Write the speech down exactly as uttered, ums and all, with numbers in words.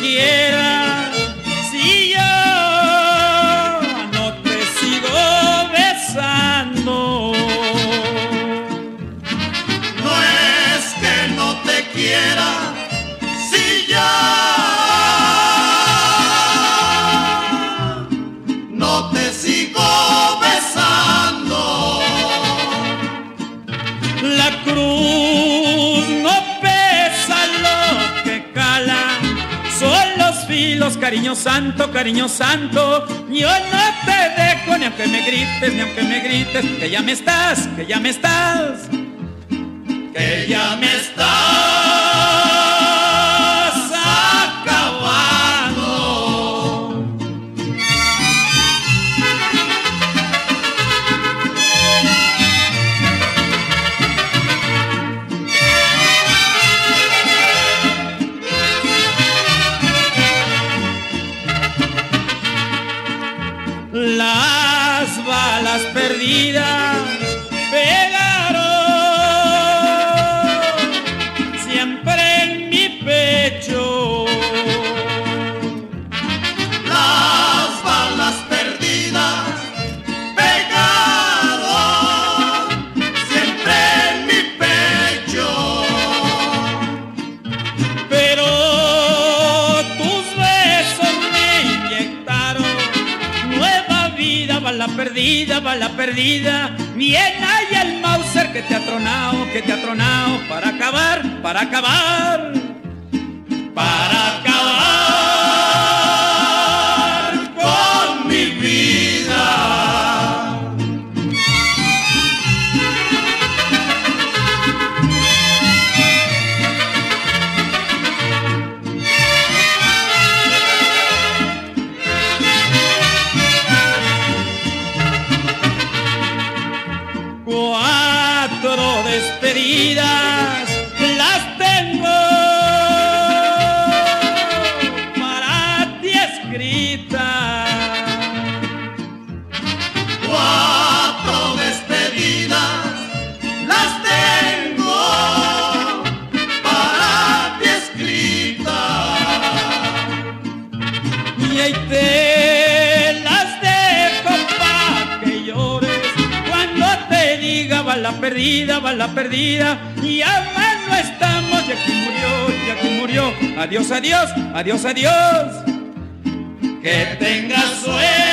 quiera, si yo no te sigo besando. No es que no te quiera, si yo no te sigo besando. La cruz no pesa lo que cala, son los filos, cariño santo, cariño santo. Yo no te dejo, ni aunque me grites, ni aunque me grites, que ya me estás, que ya me estás, que ya me estás acabando. Las balas perdidas pegaron siempre en mi pecho. Las balas perdidas pegaron siempre en mi pecho. Pero tus besos me inyectaron vida, bala perdida, bala perdida. Bien hay el Mauser que te ha tronado, que te ha tronado, para acabar, para acabar, para acabar con mi vida. Cuatro despedidas las tengo para ti escritas. Cuatro despedidas las tengo para ti escritas. Y ahí te las dejo pa' que llores. Bala perdida, bala perdida, y más no estamos, ya que murió, ya que murió. Adiós, adiós, adiós, adiós. Que tengas suerte.